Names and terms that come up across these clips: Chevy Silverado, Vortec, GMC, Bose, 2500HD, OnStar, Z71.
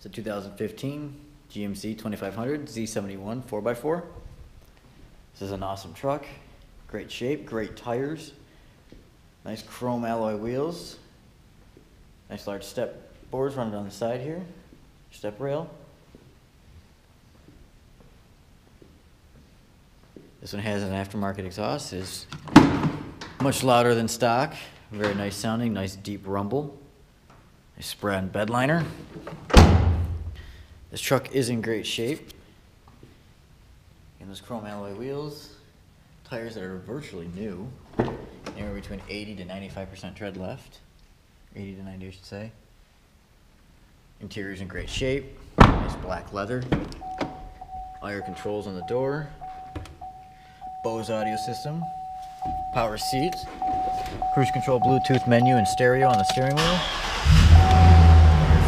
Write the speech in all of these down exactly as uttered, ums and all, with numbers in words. It's a two thousand fifteen G M C twenty-five hundred Z seventy-one four by four. This is an awesome truck. Great shape, great tires, nice chrome alloy wheels, nice large step boards running down the side here, step rail. This one has an aftermarket exhaust. It's much louder than stock. Very nice sounding, nice deep rumble. Nice spray on bed liner. This truck is in great shape. And those chrome alloy wheels, tires that are virtually new, anywhere between eighty to ninety-five percent tread left. eighty to ninety, I should say. Interior's in great shape. Nice black leather. All your controls on the door. Bose audio system, power seats, cruise control, Bluetooth menu, and stereo on the steering wheel.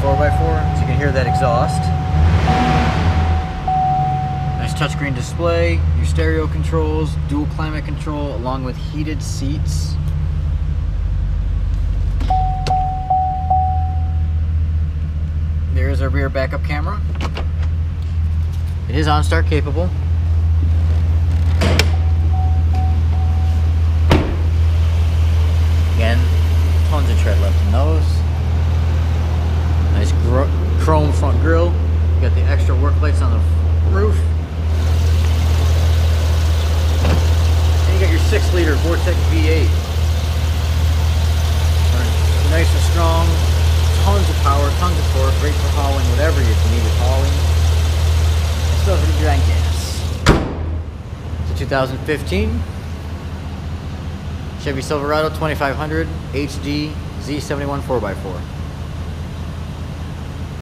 four by four, so you can hear that exhaust. Nice touchscreen display, your stereo controls, dual climate control, along with heated seats. There is our rear backup camera. It is OnStar capable. Tons of tread left in those. Nice gr chrome front grille. You got the extra work lights on the roof. And you got your six liter Vortec V eight. Nice and strong. Tons of power, tons of torque. Great for hauling whatever you need with hauling. It still has a giant gas. It's a two thousand fifteen. Chevy Silverado twenty-five hundred H D Z seventy-one four by four.